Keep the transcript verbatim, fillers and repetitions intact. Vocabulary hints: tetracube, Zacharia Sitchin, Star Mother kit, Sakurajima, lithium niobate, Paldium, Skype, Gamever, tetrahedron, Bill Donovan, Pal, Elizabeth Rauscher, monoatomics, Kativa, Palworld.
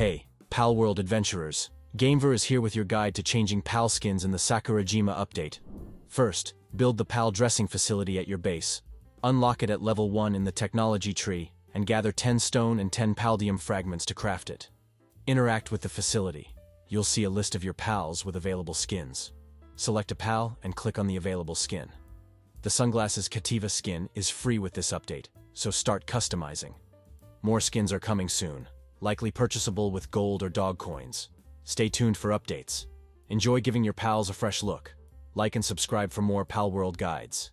Hey, Palworld adventurers. Gamever is here with your guide to changing Pal skins in the Sakurajima update. First, build the Pal dressing facility at your base. Unlock it at level one in the technology tree, and gather ten stone and ten Paldium fragments to craft it. Interact with the facility. You'll see a list of your Pals with available skins. Select a Pal and click on the available skin. The Sunglasses Kativa skin is free with this update, so start customizing. More skins are coming soon, likely purchasable with gold or dog coins. Stay tuned for updates. Enjoy giving your Pals a fresh look. Like and subscribe for more Palworld guides.